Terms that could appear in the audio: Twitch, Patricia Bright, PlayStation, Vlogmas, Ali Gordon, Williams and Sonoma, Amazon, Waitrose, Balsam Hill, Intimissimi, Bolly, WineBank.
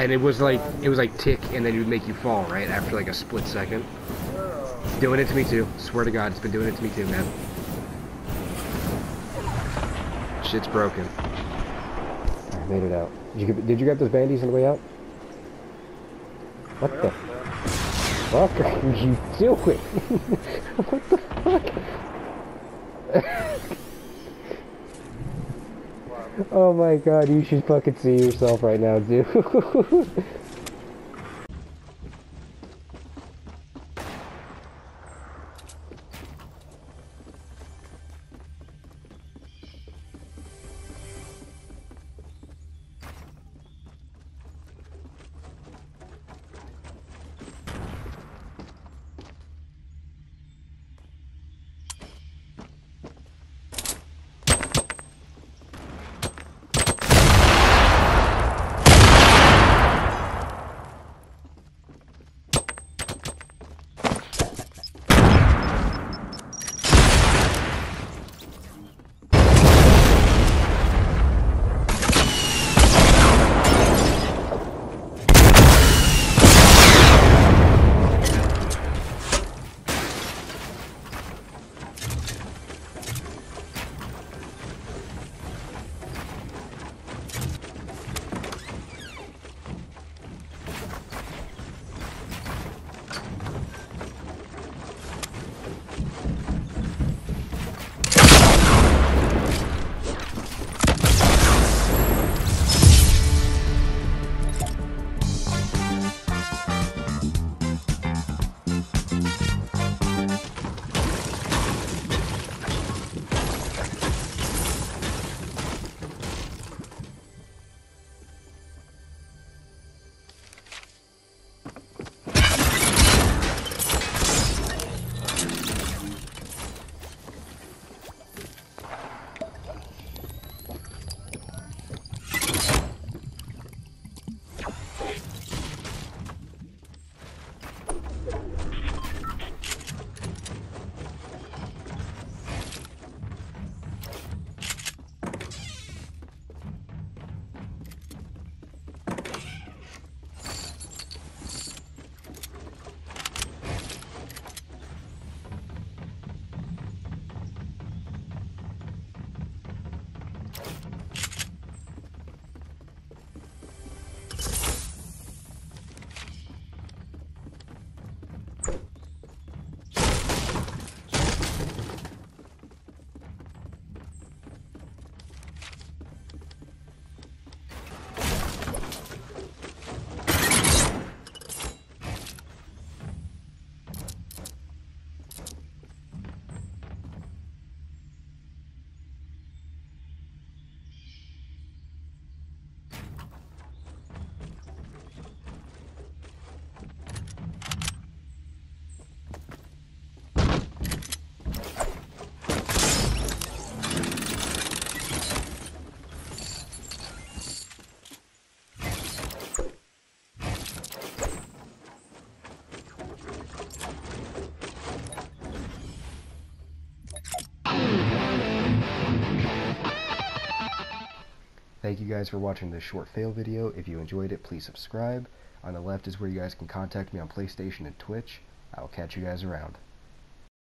And it was like tick, and then it would make you fall, right? After like a split second. Doing it to me too. Swear to God, it's been doing it to me too, man. Shit's broken. I made it out. Did you grab those bandies on the way out? What the fuck are you doing? What the fuck? Oh my God, you should fucking see yourself right now, dude. Thank you guys for watching this short fail video. If you enjoyed it, please subscribe. On the left is where you guys can contact me on PlayStation and Twitch. I'll catch you guys around.